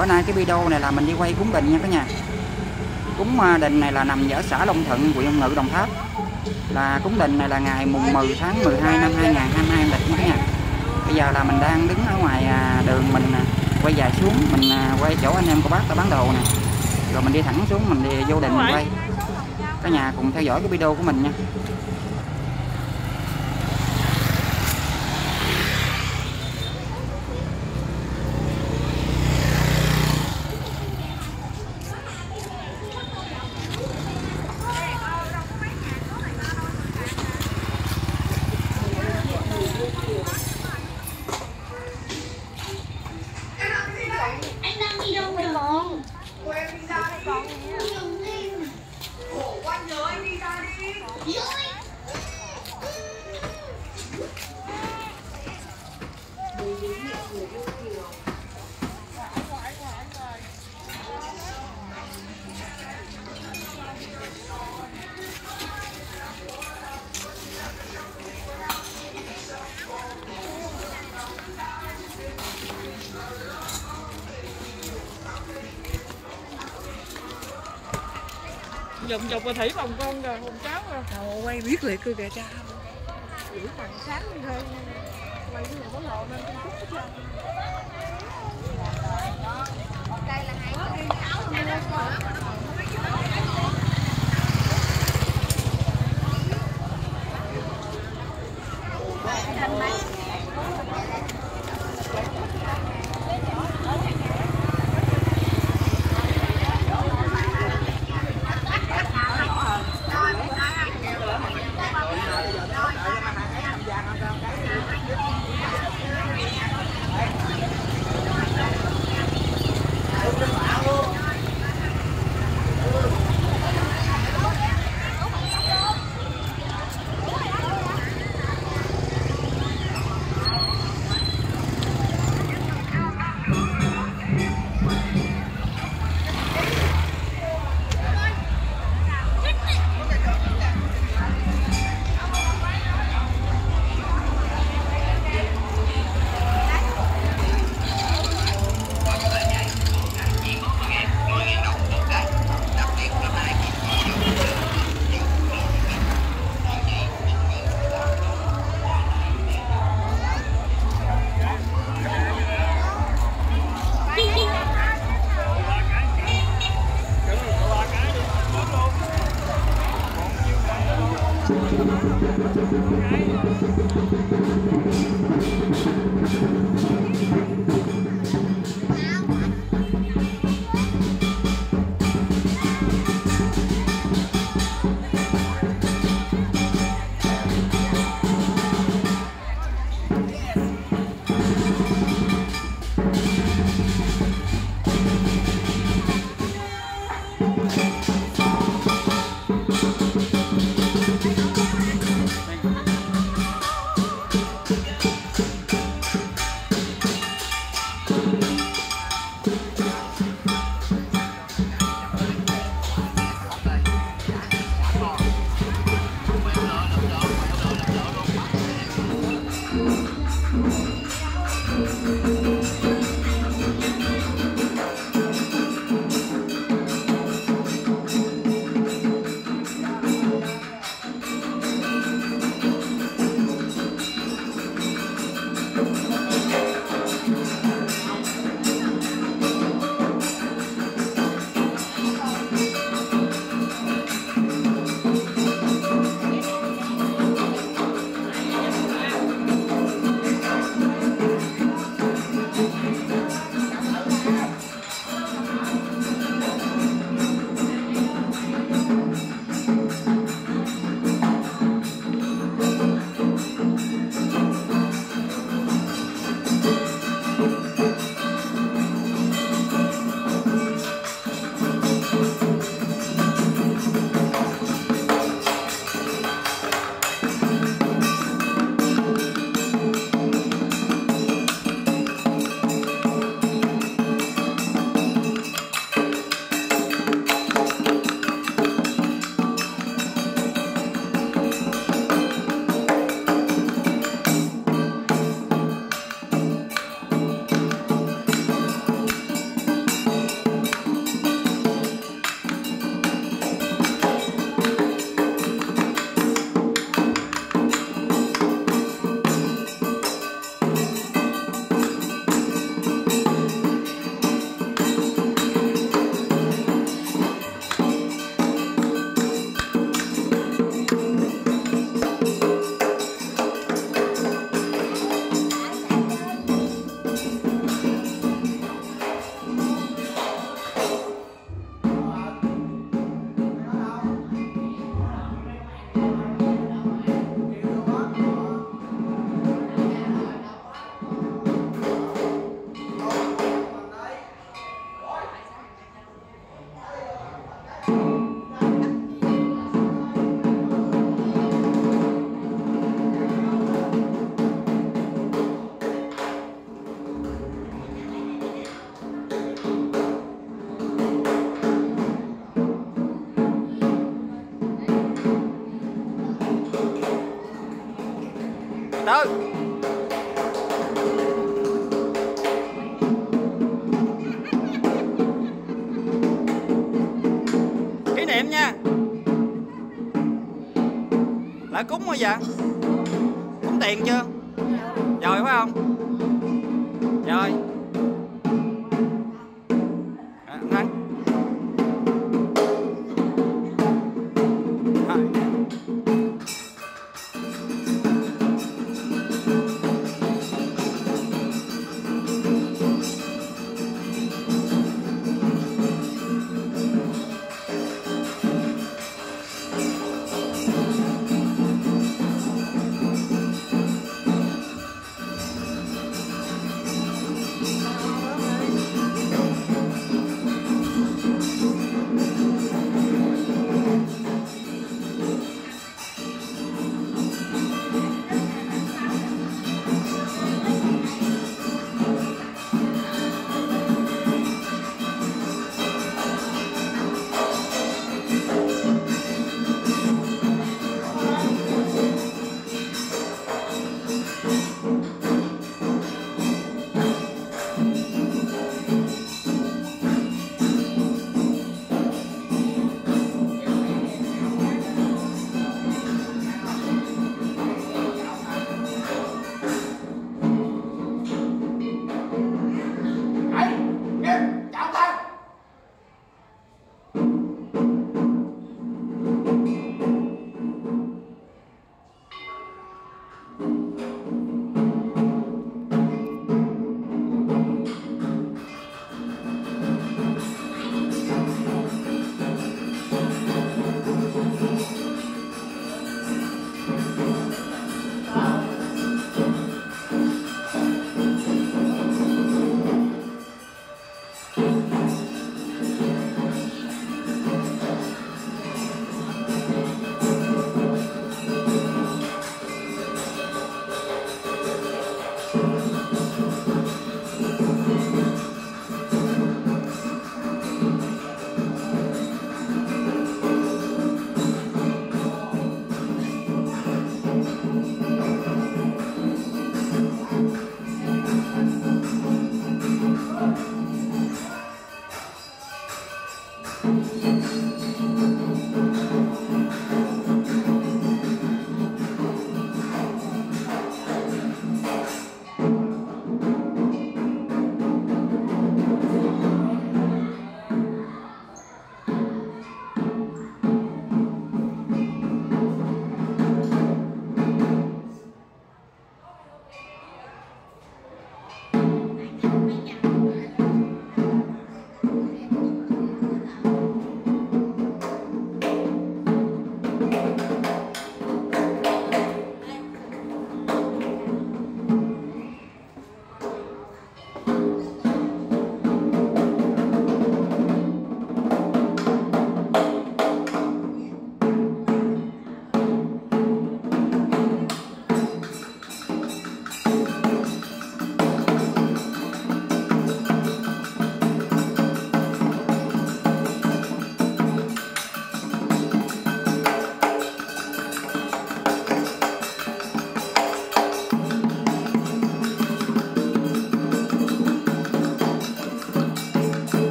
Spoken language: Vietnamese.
Bữa nay cái video này là mình đi quay cúng đình nha cả nhà. Cúng đình này là nằm ở xã Long Thuận, huyện Hồng Ngự, Đồng Tháp. Là cúng đình này là ngày mùng 10 tháng 12 năm 2022 lịch cả nhà. Bây giờ là mình đang đứng ở ngoài đường, mình quay dài xuống, mình quay chỗ anh em của bác ta bán đồ nè. Rồi mình đi thẳng xuống, mình đi vô đình mình quay. Cả nhà cùng theo dõi cái video của mình nha. Dòng dọc mà thấy vòng con rồi, vòng cháu rồi. Đâu, quay biết liệt kìa cha. Giữ bằng sáng đi thôi. Quay cái có lộ lên trong phút hết lên. Đây là hai cái cháu không lên con. đó. Kỷ niệm nha. Lại cúng hả dạ? Cúng tiền chưa? Rồi phải không? Rồi.